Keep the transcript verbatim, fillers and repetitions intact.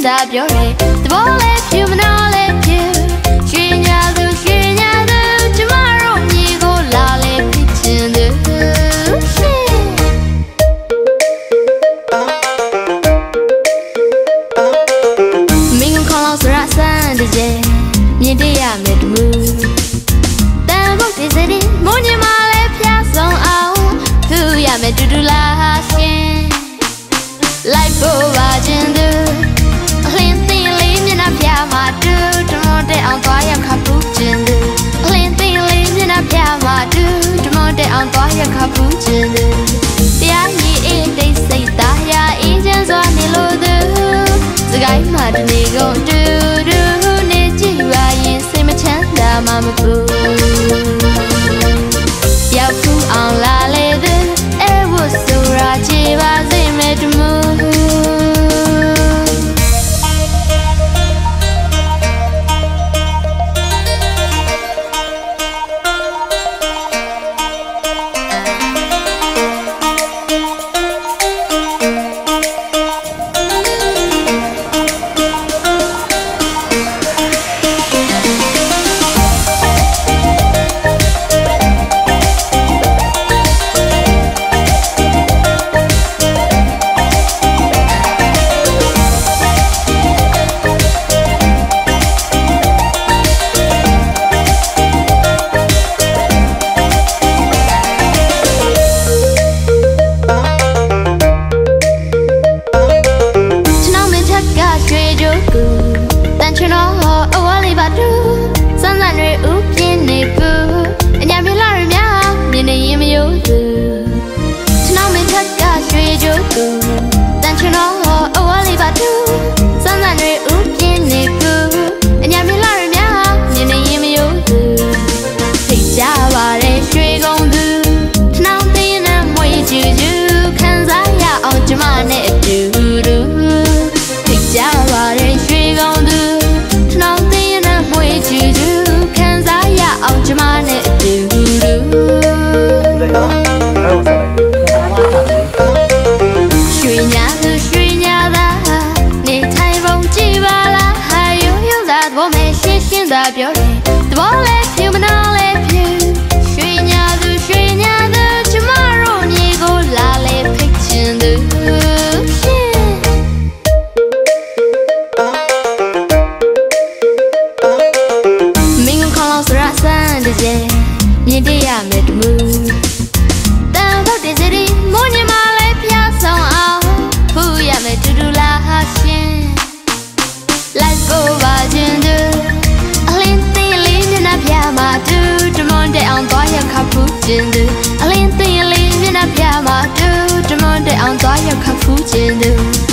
stand up your head. Dwolet you manolet you. Świniadu, świniadu, tomorrow niego lalet piczyndu. Mingun kolong surat sandi je, nyedia medmu. Dan bukti sedih, munyi malet piasong au. Huya medudu lah skin. Life over jindu, linti limnya na pia madu, tomode antoya kapu jindu. Linti limnya na pia madu, tomode antoya kapu jindu. Dia ni ide say dahya ijen zo ni lodu, zgai madu ni gondu, du ni jiwa yin se me chanda mama bu. Ya fu an la ledu, ewo sura jiwa se me dumu. Alinti alinti na pia ma do, tomorrow on toya kafu jindu.